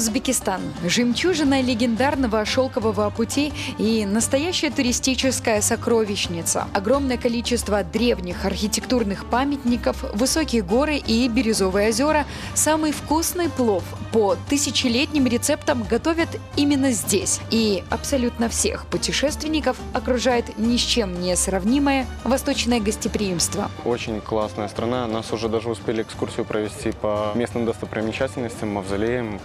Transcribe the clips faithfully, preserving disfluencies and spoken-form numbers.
Узбекистан – жемчужина легендарного шелкового пути и настоящая туристическая сокровищница. Огромное количество древних архитектурных памятников, высокие горы и бирюзовые озера. Самый вкусный плов по тысячелетним рецептам готовят именно здесь. И абсолютно всех путешественников окружает ни с чем не сравнимое восточное гостеприимство. Очень классная страна. Нас уже даже успели экскурсию провести по местным достопримечательностям, мавзолеям.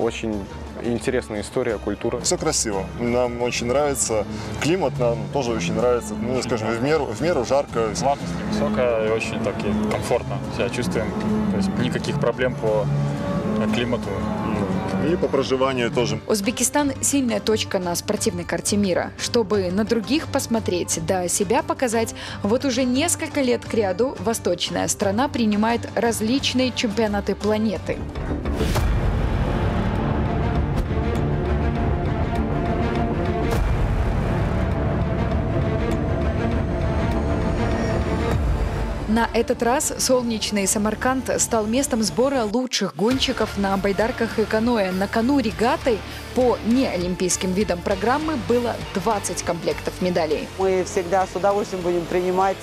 Очень интересная история, культура. Все красиво. Нам очень нравится. Климат нам тоже очень нравится. Ну, скажем, в меру, в меру жарко. Влажность невысокая и очень так и комфортно себя чувствуем. То есть никаких проблем по климату. И по проживанию тоже. Узбекистан – сильная точка на спортивной карте мира. Чтобы на других посмотреть, да себя показать, вот уже несколько лет кряду восточная страна принимает различные чемпионаты планеты. На этот раз солнечный Самарканд стал местом сбора лучших гонщиков на байдарках и каноэ. На кону регаты по неолимпийским видам программы было двадцать комплектов медалей. Мы всегда с удовольствием будем принимать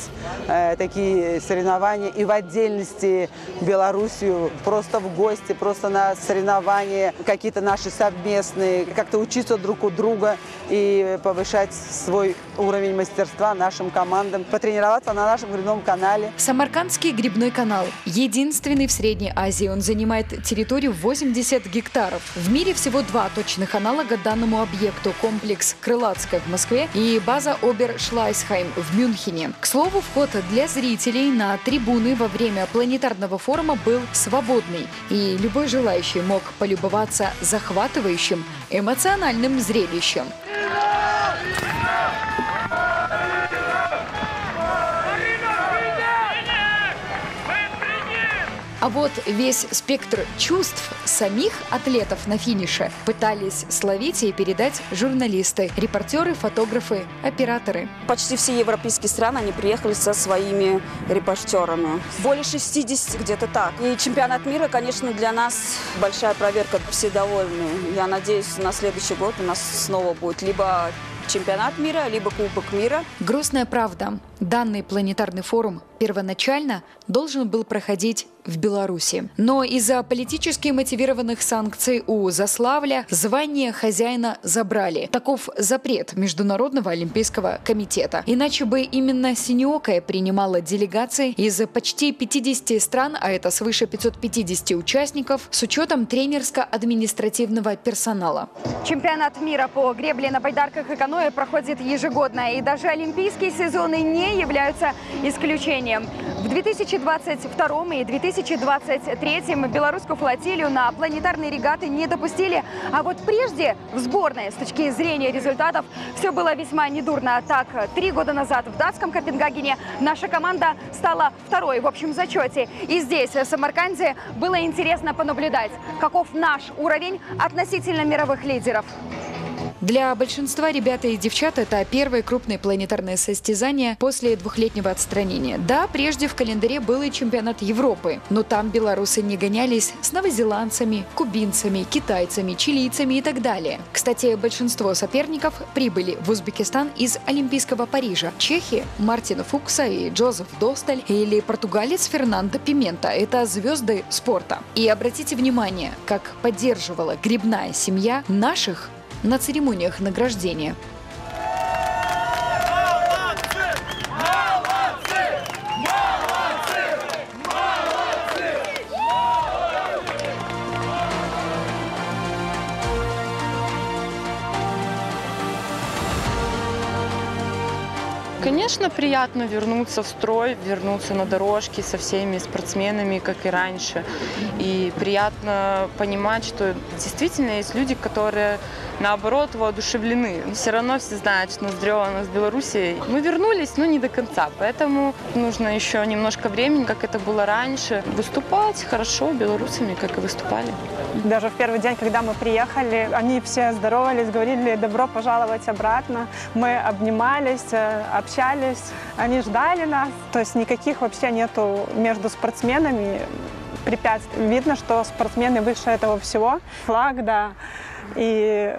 э, такие соревнования и в отдельности Белоруссию. Просто в гости, просто на соревнования, какие-то наши совместные, как-то учиться друг у друга и повышать свой уровень мастерства нашим командам, потренироваться на нашем грибном канале. Самаркандский грибной канал. Единственный в Средней Азии. Он занимает территорию восемьдесят гектаров. В мире всего два точных аналога данному объекту. Комплекс Крылатское в Москве и база Обер Шлайсхайм в Мюнхене. К слову, вход для зрителей на трибуны во время планетарного форума был свободный. И любой желающий мог полюбоваться захватывающим эмоциональным зрелищем. А вот весь спектр чувств самих атлетов на финише пытались словить и передать журналисты, репортеры, фотографы, операторы. Почти все европейские страны, они приехали со своими репортерами. Более шестидесяти, где-то так. И чемпионат мира, конечно, для нас большая проверка. Все довольны. Я надеюсь, на следующий год у нас снова будет либо чемпионат мира, либо Кубок мира. Грустная правда. Данный планетарный форум первоначально должен был проходить в Беларуси. Но из-за политически мотивированных санкций у Заславля звание хозяина забрали. Таков запрет Международного олимпийского комитета. Иначе бы именно Синеокая принимала делегации из почти пятидесяти стран, а это свыше пятисот пятидесяти участников, с учетом тренерско-административного персонала. Чемпионат мира по гребле на байдарках и каноэ проходит ежегодно. И даже олимпийские сезоны не являются исключением. В две тысячи двадцать втором и две тысячи двадцать третьем белорусскую флотилию на планетарные регаты не допустили. А вот прежде в сборной, с точки зрения результатов, все было весьма недурно. Так, три года назад в датском Копенгагене наша команда стала второй в общем зачете. И здесь, в Самарканде, было интересно понаблюдать, каков наш уровень относительно мировых лидеров. Для большинства ребят и девчат это первое крупное планетарное состязание после двухлетнего отстранения. Да, прежде в календаре был и чемпионат Европы, но там белорусы не гонялись с новозеландцами, кубинцами, китайцами, чилийцами и так далее. Кстати, большинство соперников прибыли в Узбекистан из Олимпийского Парижа. Чехи Мартина Фукса и Джозеф Достал или португалец Фернандо Пимента – это звезды спорта. И обратите внимание, как поддерживала грибная семья наших на церемониях награждения. Молодцы! Молодцы! Молодцы! Молодцы! Молодцы! Конечно, приятно вернуться в строй, вернуться на дорожки со всеми спортсменами, как и раньше. И приятно понимать, что действительно есть люди, которые наоборот, воодушевлены. Все равно все знают, что Ноздрёва у нас в Беларуси. Мы вернулись, но не до конца. Поэтому нужно еще немножко времени, как это было раньше. Выступать хорошо белорусами, как и выступали. Даже в первый день, когда мы приехали, они все здоровались, говорили «добро пожаловать обратно». Мы обнимались, общались, они ждали нас. То есть никаких вообще нету между спортсменами препятствий. Видно, что спортсмены выше этого всего. Флаг, да. И,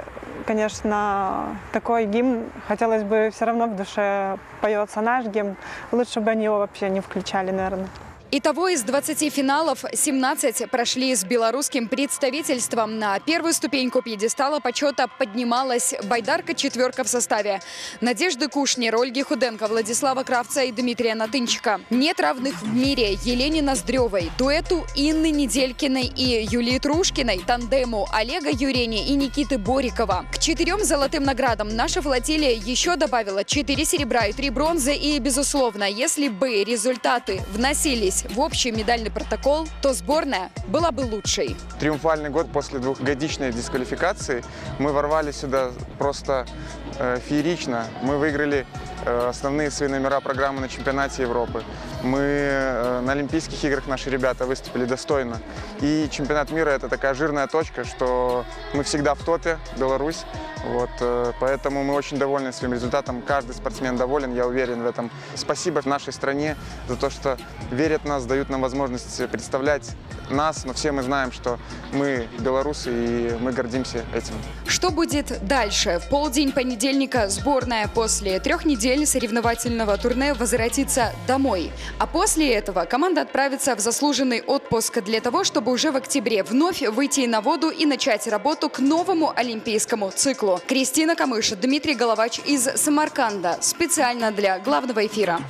конечно, такой гимн, хотелось бы, все равно в душе поется наш гимн. Лучше бы они его вообще не включали, наверное. Итого из двадцати финалов семнадцать прошли с белорусским представительством. На первую ступеньку пьедестала почета поднималась байдарка-четверка в составе Надежды Кушни, Рольги Худенко, Владислава Кравца и Дмитрия Натынчика. Нет равных в мире Елене Ноздревой, дуэту Инны Неделькиной и Юлии Трушкиной, тандему Олега Юрени и Никиты Борикова. К четырем золотым наградам наша флотилия еще добавила четыре серебра и три бронзы. И, безусловно, если бы результаты вносились в общий медальный протокол, то сборная была бы лучшей. Триумфальный год после двухгодичной дисквалификации. Мы ворвались сюда просто э, феерично. Мы выиграли э, основные свои номера программы на чемпионате Европы. Мы э, на Олимпийских играх наши ребята выступили достойно. И чемпионат мира – это такая жирная точка, что мы всегда в топе, Беларусь. Вот, э, поэтому мы очень довольны своим результатом. Каждый спортсмен доволен, я уверен в этом. Спасибо нашей стране за то, что верят нас, дают нам возможность представлять нас, но все мы знаем, что мы белорусы и мы гордимся этим. Что будет дальше? В полдень понедельника сборная после трех недель соревновательного турне возвратится домой. А после этого команда отправится в заслуженный отпуск для того, чтобы уже в октябре вновь выйти на воду и начать работу к новому олимпийскому циклу. Кристина Камыш, Дмитрий Головач из Самарканда. Специально для главного эфира.